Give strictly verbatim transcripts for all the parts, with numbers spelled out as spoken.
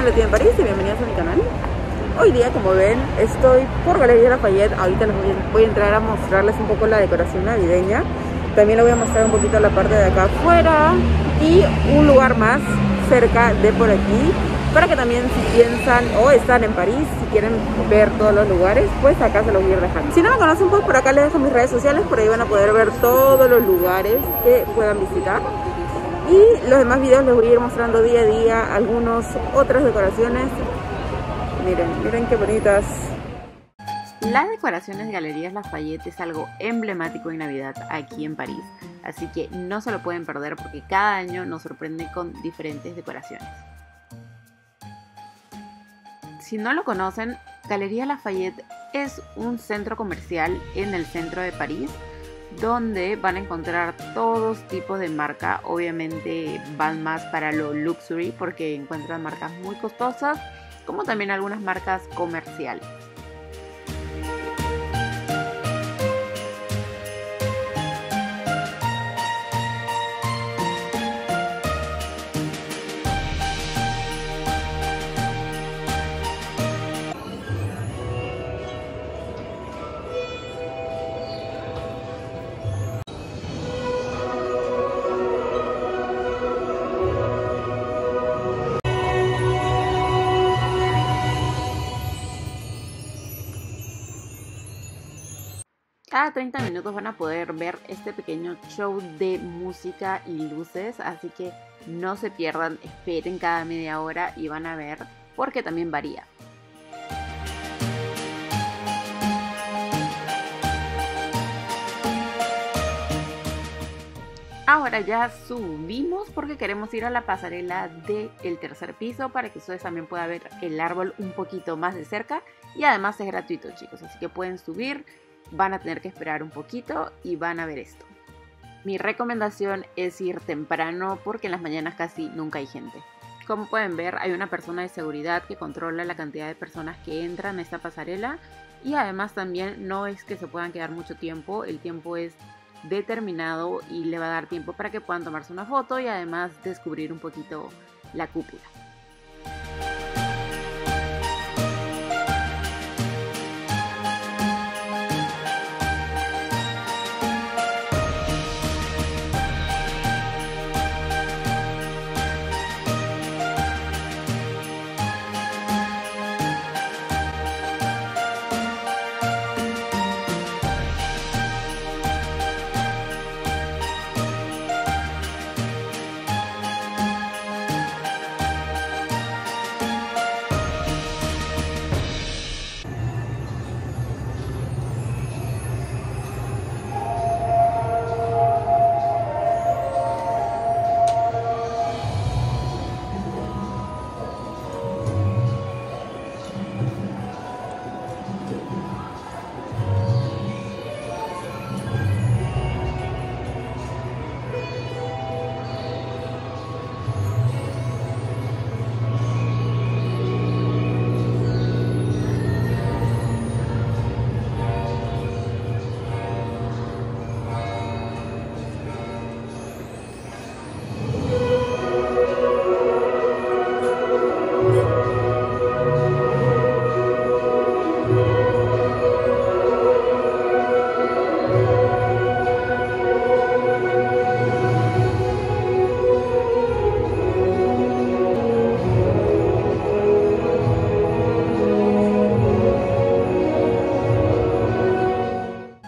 bienvenidos a Latina en París y bienvenidos a mi canal. Hoy día, como ven, estoy por Galeries Lafayette. Ahorita les voy a entrar a mostrarles un poco la decoración navideña. También les voy a mostrar un poquito la parte de acá afuera y un lugar más cerca de por aquí, para que también si piensan o están en París, si quieren ver todos los lugares, pues acá se los voy a ir dejando. Si no me conocen, pues por acá les dejo mis redes sociales, por ahí van a poder ver todos los lugares que puedan visitar. Y los demás videos les voy a ir mostrando día a día algunas otras decoraciones. Miren, miren qué bonitas. Las decoraciones Galerías Lafayette es algo emblemático en Navidad aquí en París, así que no se lo pueden perder porque cada año nos sorprende con diferentes decoraciones. Si no lo conocen, Galerías Lafayette es un centro comercial en el centro de París, donde van a encontrar todos tipos de marca. Obviamente van más para lo luxury porque encuentran marcas muy costosas, como también algunas marcas comerciales. Cada treinta minutos van a poder ver este pequeño show de música y luces, así que no se pierdan, esperen cada media hora y van a ver porque también varía. Ahora ya subimos porque queremos ir a la pasarela del tercer piso para que ustedes también puedan ver el árbol un poquito más de cerca, y además es gratuito, chicos, así que pueden subir. Van a tener que esperar un poquito y van a ver esto. Mi recomendación es ir temprano porque en las mañanas casi nunca hay gente. Como pueden ver, hay una persona de seguridad que controla la cantidad de personas que entran a esta pasarela, y además también no es que se puedan quedar mucho tiempo, el tiempo es determinado y le va a dar tiempo para que puedan tomarse una foto y además descubrir un poquito la cúpula.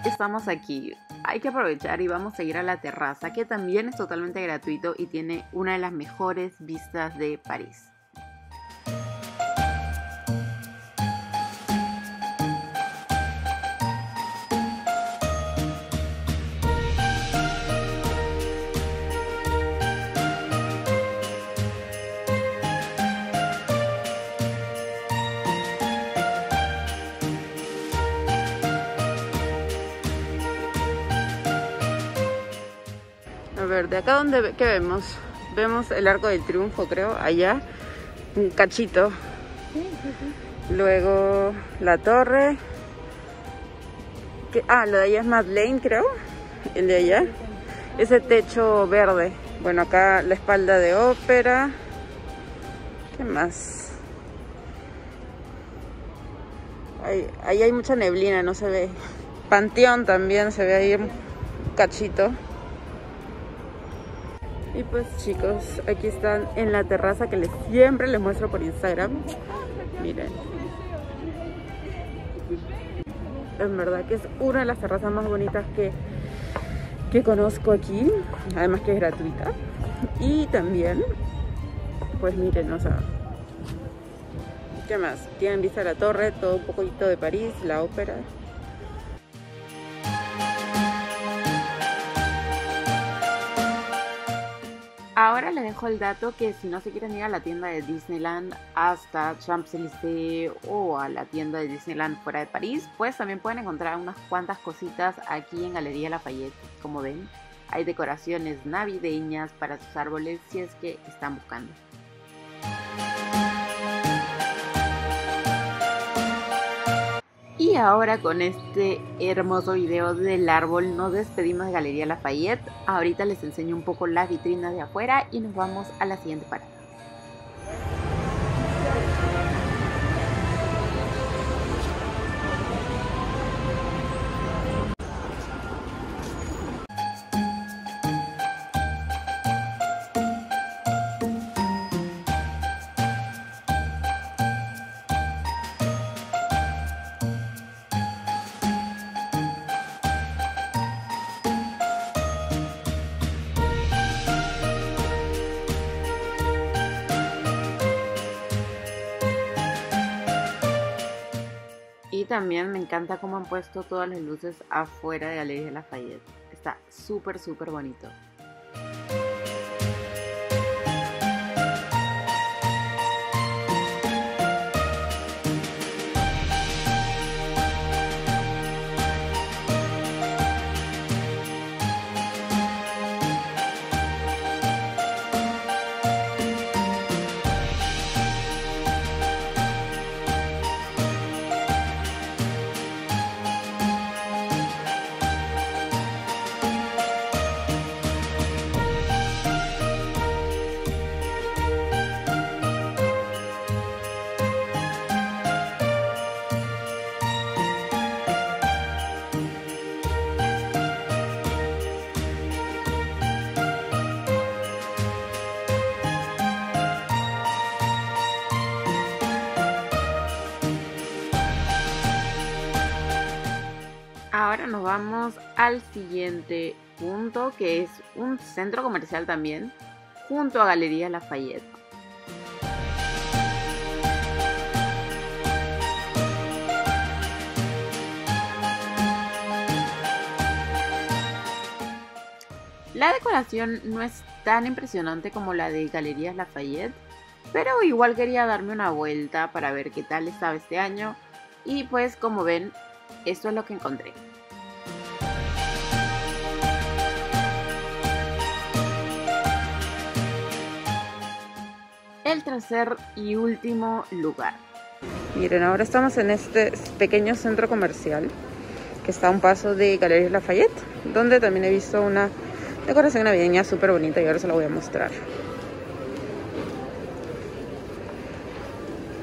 Estamos aquí, hay que aprovechar y vamos a ir a la terraza, que también es totalmente gratuito y tiene una de las mejores vistas de París. A ver, de acá donde, ¿qué vemos? Vemos el Arco del Triunfo, creo, allá, un cachito. Luego la torre. ¿Qué? Ah, lo de allá es Madeleine, creo, el de allá. Ese techo verde. Bueno, acá la espalda de ópera. ¿Qué más? Ahí, ahí hay mucha neblina, no se ve. Panteón también se ve ahí un cachito. Y pues chicos, aquí están en la terraza que les siempre les muestro por Instagram. Miren. En verdad que es una de las terrazas más bonitas que, que conozco aquí. Además que es gratuita. Y también, pues miren, o sea, ¿qué más? Tienen vista a la torre, todo un poquito de París, la ópera. Ahora les dejo el dato que si no se quieren ir a la tienda de Disneyland hasta Champs-Élysées o a la tienda de Disneyland fuera de París, pues también pueden encontrar unas cuantas cositas aquí en Galería Lafayette. Como ven, hay decoraciones navideñas para sus árboles si es que están buscando. Y ahora con este hermoso video del árbol nos despedimos de Galería Lafayette. Ahorita les enseño un poco las vitrinas de afuera y nos vamos a la siguiente parada. Y también me encanta cómo han puesto todas las luces afuera de Galerías Lafayette. Está súper, súper bonito. Ahora nos vamos al siguiente punto, que es un centro comercial también, junto a Galerías Lafayette. La decoración no es tan impresionante como la de Galerías Lafayette, pero igual quería darme una vuelta para ver qué tal estaba este año. Y pues como ven, esto es lo que encontré. El tercer y último lugar. Miren, ahora estamos en este pequeño centro comercial que está a un paso de Galerías Lafayette, donde también he visto una decoración navideña súper bonita y ahora se la voy a mostrar.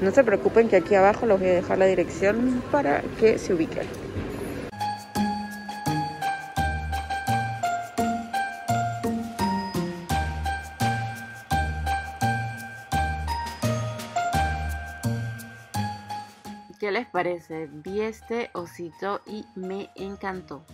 No se preocupen que aquí abajo les voy a dejar la dirección para que se ubiquen. ¿Qué les parece? Vi este osito y me encantó.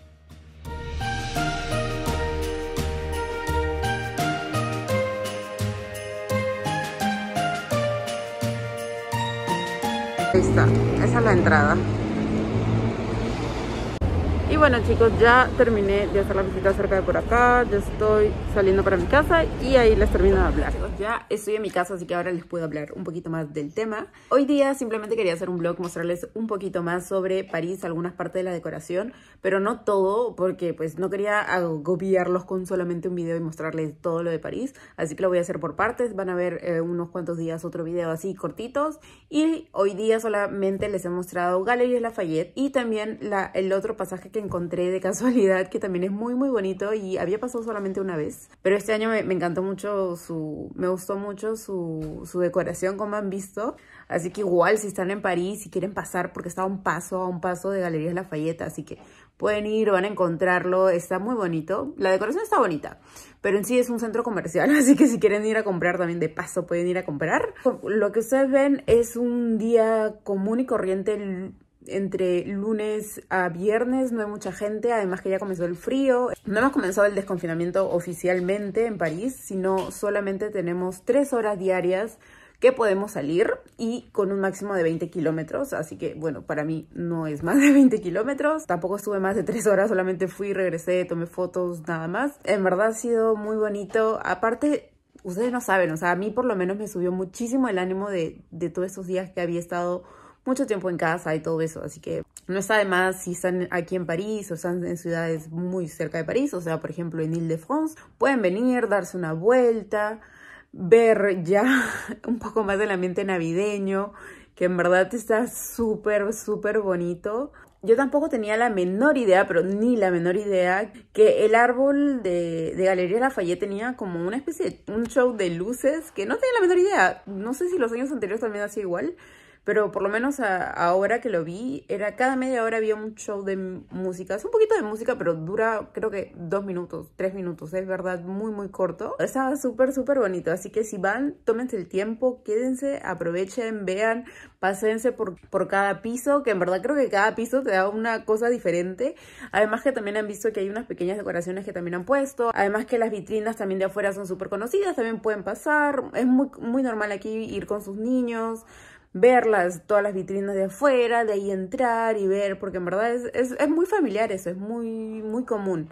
Ahí está, esa es la entrada. Y bueno chicos, ya terminé de hacer la visita cerca de por acá. Ya estoy saliendo para mi casa y ahí les termino de hablar. Ya estoy en mi casa, así que ahora les puedo hablar un poquito más del tema. Hoy día simplemente quería hacer un vlog, mostrarles un poquito más sobre París, algunas partes de la decoración, pero no todo, porque pues no quería agobiarlos con solamente un video y mostrarles todo lo de París. Así que lo voy a hacer por partes. Van a ver eh, unos cuantos días otro video así cortitos. Y hoy día solamente les he mostrado Galerías Lafayette y también la, el otro pasaje que que encontré de casualidad, que también es muy muy bonito y había pasado solamente una vez, pero este año me, me encantó mucho su, me gustó mucho su, su decoración, como han visto. Así que igual si están en París, si quieren pasar, porque está a un paso, a un paso de Galerías Lafayette, así que pueden ir, van a encontrarlo, está muy bonito. La decoración está bonita, pero en sí es un centro comercial, así que si quieren ir a comprar también de paso, pueden ir a comprar. Lo que ustedes ven es un día común y corriente entre lunes a viernes, no hay mucha gente, además que ya comenzó el frío. No hemos comenzado el desconfinamiento oficialmente en París, sino solamente tenemos tres horas diarias que podemos salir y con un máximo de veinte kilómetros, así que bueno, para mí no es más de veinte kilómetros, tampoco estuve más de tres horas, solamente fui, regresé, tomé fotos, nada más. En verdad ha sido muy bonito, aparte ustedes no saben, o sea, a mí por lo menos me subió muchísimo el ánimo de, de todos estos días que había estado mucho tiempo en casa y todo eso, así que no está de más si están aquí en París o están en ciudades muy cerca de París, o sea, por ejemplo en Ile-de-France, pueden venir, darse una vuelta, ver ya un poco más del ambiente navideño, que en verdad está súper, súper bonito. Yo tampoco tenía la menor idea, pero ni la menor idea, que el árbol de, de Galerías Lafayette tenía como una especie de un show de luces, que no tenía la menor idea. No sé si los años anteriores también hacía igual, pero por lo menos a, ahora que lo vi, era cada media hora había un show de música. Es un poquito de música, pero dura creo que dos minutos, tres minutos. Es verdad, muy, muy corto. Estaba súper, súper bonito. Así que si van, tómense el tiempo, quédense, aprovechen, vean, pásense por, por cada piso, que en verdad creo que cada piso te da una cosa diferente. Además que también han visto que hay unas pequeñas decoraciones que también han puesto. Además que las vitrinas también de afuera son súper conocidas, también pueden pasar. Es muy, muy normal aquí ir con sus niños, ver las, todas las vitrinas de afuera, de ahí entrar y ver, porque en verdad es, es, es muy familiar eso, es muy, muy común.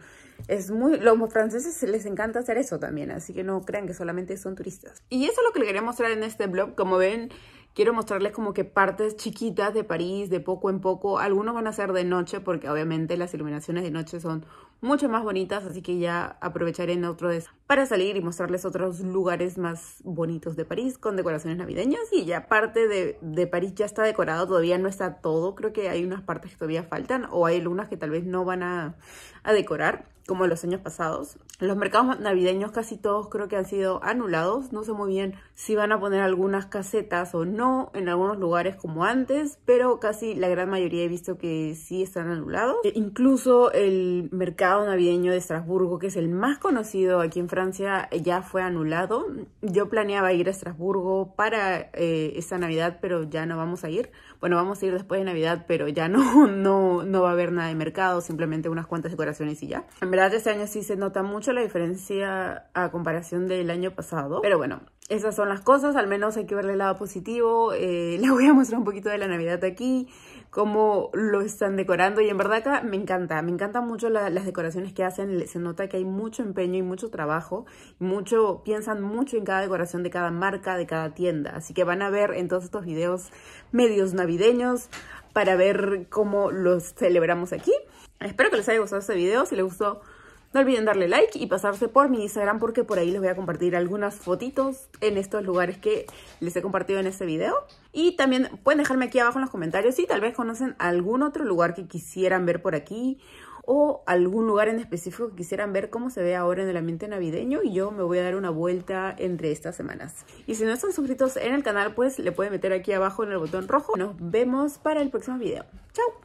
Es muy, los franceses les encanta hacer eso también, así que no crean que solamente son turistas. Y eso es lo que les quería mostrar en este vlog. Como ven, quiero mostrarles como que partes chiquitas de París, de poco en poco. Algunos van a ser de noche, porque obviamente las iluminaciones de noche son mucho más bonitas, así que ya aprovecharé en otro día para salir y mostrarles otros lugares más bonitos de París con decoraciones navideñas. Y ya parte de, de París ya está decorado, todavía no está todo. Creo que hay unas partes que todavía faltan, o hay algunas que tal vez no van a, a decorar, como los años pasados. Los mercados navideños casi todos creo que han sido anulados. No sé muy bien si van a poner algunas casetas o no en algunos lugares como antes, pero casi la gran mayoría he visto que sí están anulados. E incluso el mercado navideño de Estrasburgo, que es el más conocido aquí en Francia, ya fue anulado. Yo planeaba ir a Estrasburgo para eh, esta Navidad, pero ya no vamos a ir. Bueno, vamos a ir después de Navidad, pero ya no, no, no va a haber nada de mercado, simplemente unas cuantas decoraciones y ya. En verdad este año sí se nota mucho la diferencia a comparación del año pasado. Pero bueno, esas son las cosas, al menos hay que verle el lado positivo. Eh, les voy a mostrar un poquito de la Navidad aquí, cómo lo están decorando. Y en verdad acá me encanta, me encantan mucho la, las decoraciones que hacen. Se nota que hay mucho empeño y mucho trabajo. Mucho, piensan mucho en cada decoración de cada marca, de cada tienda. Así que van a ver en todos estos videos medios navideños para ver cómo los celebramos aquí. Espero que les haya gustado este video. Si les gustó, no olviden darle like y pasarse por mi Instagram, porque por ahí les voy a compartir algunas fotitos en estos lugares que les he compartido en este video. Y también pueden dejarme aquí abajo en los comentarios si tal vez conocen algún otro lugar que quisieran ver por aquí, o algún lugar en específico que quisieran ver cómo se ve ahora en el ambiente navideño, y yo me voy a dar una vuelta entre estas semanas. Y si no están suscritos en el canal, pues le pueden meter aquí abajo en el botón rojo. Nos vemos para el próximo video. ¡Chao!